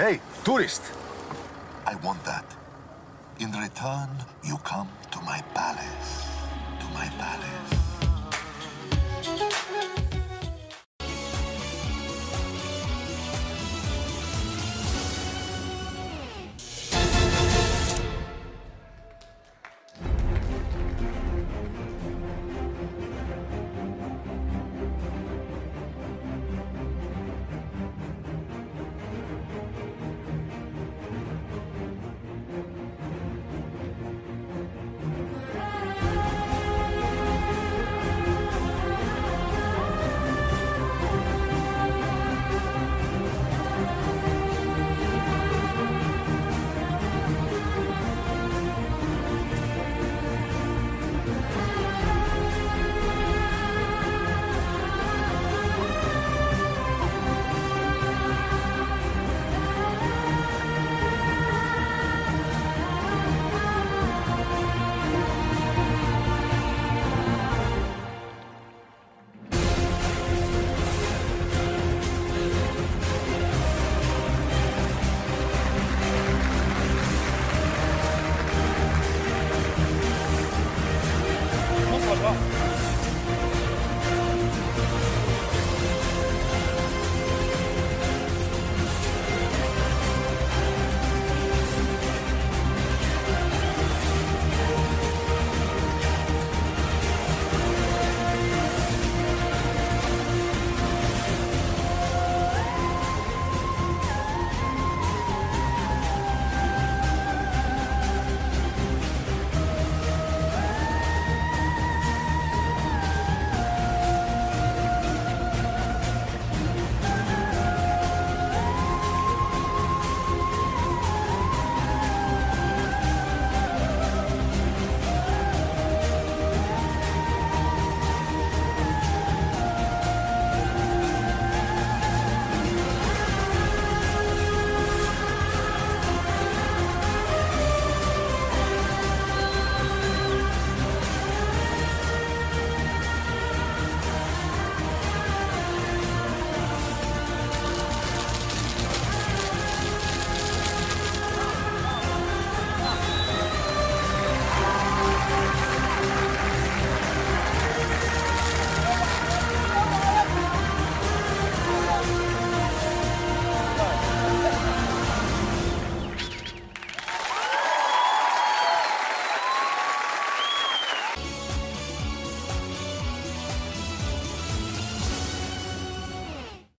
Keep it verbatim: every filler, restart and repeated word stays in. Hey, tourist! I want that. In return, you come to my palace. To my palace.